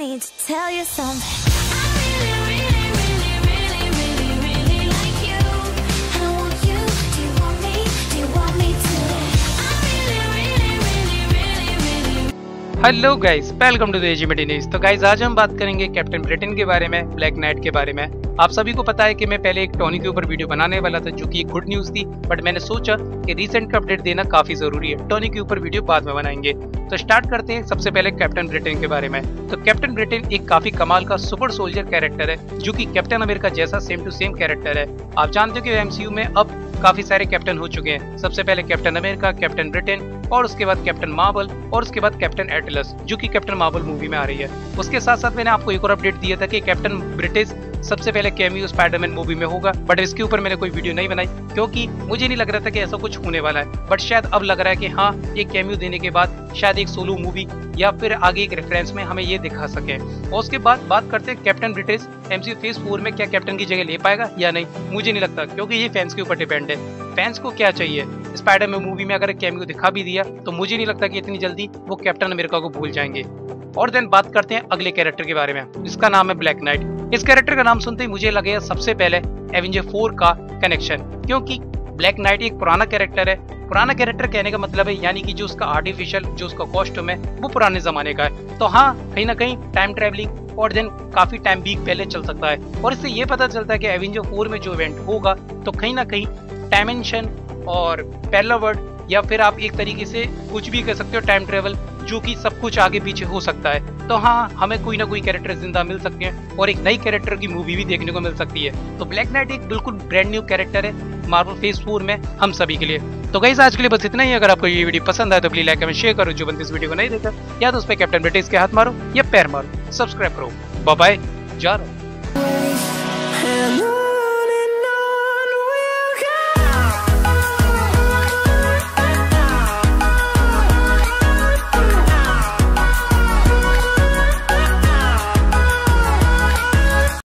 Need to tell you something. I really like you. I want you. Do you want me? Do you want me to? Hello guys, welcome to the AG media news. तो guys आज हम बात करेंगे captain Britain के बारे में, black night के बारे में। आप सभी को पता है कि मैं पहले एक टॉनी के ऊपर वीडियो बनाने वाला था जो कि एक गुड न्यूज थी, बट मैंने सोचा कि रीसेंट का अपडेट देना काफी जरूरी है। टॉनी के ऊपर वीडियो बाद में बनाएंगे। तो स्टार्ट करते हैं सबसे पहले कैप्टन ब्रिटेन के बारे में। तो कैप्टन ब्रिटेन एक काफी कमाल का सुपर सोल्जर कैरेक्टर है जो कि कैप्टन अमेरिका जैसा सेम टू सेम कैरेक्टर है। आप जानते हो कि एमसीयू में अब काफी सारे कैप्टन हो चुके हैं। सबसे पहले कैप्टन अमेरिका, कैप्टन ब्रिटेन और उसके बाद कैप्टन मार्वल और उसके बाद कैप्टन एटलस जो कि कैप्टन मार्वल मूवी में आ रही है। उसके साथ साथ मैंने आपको एक और अपडेट दिया था कि कैप्टन ब्रिटिश सबसे पहले कैमियो स्पाइडरमैन मूवी में होगा, बट इसके ऊपर मैंने कोई वीडियो नहीं बनाई क्योंकि मुझे नहीं लग रहा था कि ऐसा कुछ होने वाला है। बट शायद अब लग रहा है कि हाँ, एक कैमियो देने के बाद शायद एक सोलो मूवी या फिर आगे एक रेफरेंस में हमें ये दिखा सके। और उसके बाद बात करते हैं कैप्टन ब्रिटिश एमसीयू फेज 4 में क्या कैप्टन की जगह ले पाएगा या नहीं। मुझे नहीं लगता क्योंकि ये फैंस के ऊपर डिपेंड है। फैंस को क्या चाहिए, स्पाइडरमैन मूवी में अगर कैमियो दिखा भी दिया तो मुझे नहीं लगता कि इतनी जल्दी वो कैप्टन अमेरिका को भूल जाएंगे। और देन बात करते हैं अगले कैरेक्टर के बारे में, इसका नाम है ब्लैक नाइट। इस कैरेक्टर का नाम सुनते ही मुझे लगे सबसे पहले एवेंजर 4 का कनेक्शन, क्योंकि ब्लैक नाइट एक पुराना कैरेक्टर है। पुराना कैरेक्टर कहने का मतलब है यानी कि जो उसका आर्टिफिशियल जो उसका कॉस्ट्यूम है वो पुराने जमाने का है। तो हाँ, कहीं ना कहीं टाइम ट्रेवलिंग और देन काफी टाइम भी पहले चल सकता है। और इससे ये पता चलता है कि एवेंजर 4 में जो इवेंट होगा तो कहीं ना कहीं डायमेंशन और पैरेलल वर्ल्ड या फिर आप एक तरीके से कुछ भी कह सकते हो टाइम ट्रेवल, जो कि सब कुछ आगे पीछे हो सकता है। तो हाँ, हमें कोई ना कोई कैरेक्टर जिंदा मिल सकते हैं और एक नई कैरेक्टर की मूवी भी देखने को मिल सकती है। तो ब्लैक नाइट एक बिल्कुल ब्रांड न्यू कैरेक्टर है मार्वल फेज 4 में हम सभी के लिए। तो गाइस आज के लिए बस इतना ही। अगर आपको ये वीडियो पसंद आए तो प्लीज लाइक कमेंट शेयर करो। जो बंदे इस वीडियो को नहीं देखा या तो उस पर कैप्टन ब्रिटेन के हाथ मारो या पैर मारो, सब्सक्राइब करो। बाय बाय, जा रहा हूं।